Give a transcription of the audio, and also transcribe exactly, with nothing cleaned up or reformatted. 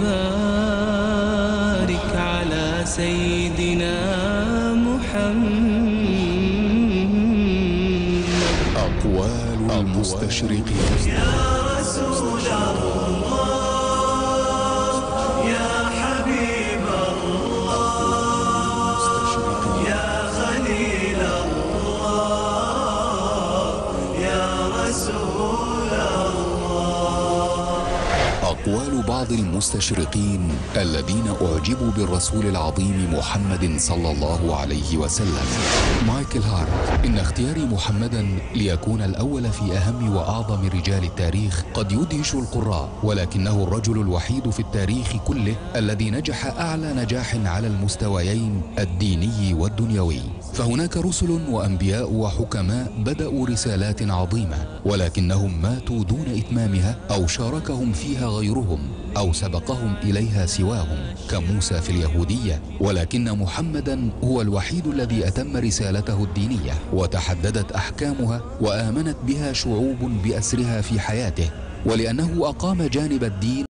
وبارك على سيدنا محمد. أقوال المستشرقين. يا رسول الله، يا حبيب الله، يا خليل الله، يا رسول الله. أقوال بعض المستشرقين الذين أعجبوا بالرسول العظيم محمد صلى الله عليه وسلم. مايكل هارت: إن اختيار محمدا ليكون الأول في أهم وأعظم رجال التاريخ قد يدهش القراء، ولكنه الرجل الوحيد في التاريخ كله الذي نجح أعلى نجاح على المستويين الديني والدنيوي. فهناك رسل وأنبياء وحكماء بدأوا رسالات عظيمة، ولكنهم ماتوا دون إتمامها، أو شاركهم فيها غيرهم، أو سبقهم إليها سواهم، كموسى في اليهودية. ولكن محمدا هو الوحيد الذي أتم رسالته الدينية، وتحددت أحكامها، وآمنت بها شعوب بأسرها في حياته، ولأنه أقام جانب الدين